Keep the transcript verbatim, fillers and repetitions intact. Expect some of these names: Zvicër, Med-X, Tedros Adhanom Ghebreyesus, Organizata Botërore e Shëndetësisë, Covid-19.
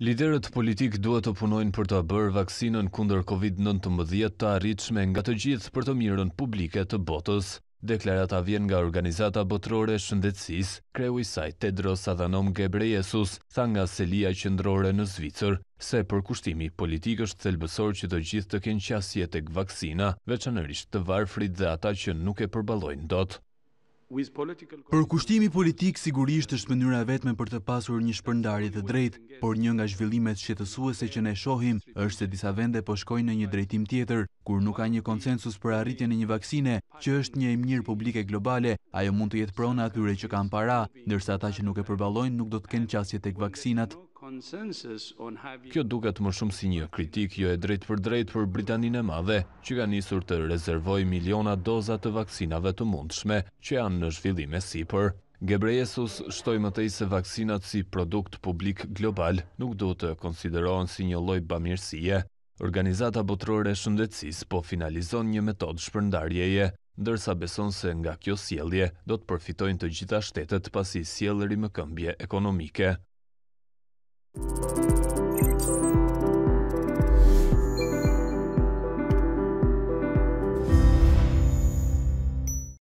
Liderët politik duhet të punojnë për të bërë vaksinën kundër Covid nëntëmbëdhjetë të arritshme nga të gjithë për të mirën publike të botës. Deklarata vjen nga Organizata Botërore e Shëndetësisë, kreu i saj Tedros Adhanom Ghebreyesus tha nga selia qendrore në Zvicër se përkushtimi politik është thelbësor që të gjithë të kenë qasje tek vaksina, veçanërisht të varfrit dhe ata që nuk e përballojnë dot. Përkushtimi politik sigurisht është mënyra vetme për të pasur një shpërndarje të drejtë, por një nga zhvillimet shqetësuese që ne shohim është se disa vende po shkojnë në një drejtim tjetër, kur nuk ka një konsensus për arritjen e një vaksine, që është një mirë publike globale, ajo mund të jetë prona atyre që kanë para, ndërsa ata që nuk e përballojnë nuk do të kenë qasje tek vaksinat. Kjo duket më shumë si një kritik jo e drejt për drejt për Britaninë e Madhe, që ka nisur të rezervojë miliona doza të vaksinave të mundshme që janë në zhvillim e sipër. Ghebreyesus shtoi më tej se vaksinat si produkt publik global nuk duhet të konsiderohen si një lloj bamirësie. Organizata Botërore e Shëndetësisë po finalizon një metodë shpërndarjeje, ndërsa beson se nga kjo sjellje do të përfitojnë të gjitha shtetet pasi sjellëri më këmbje ekonomike.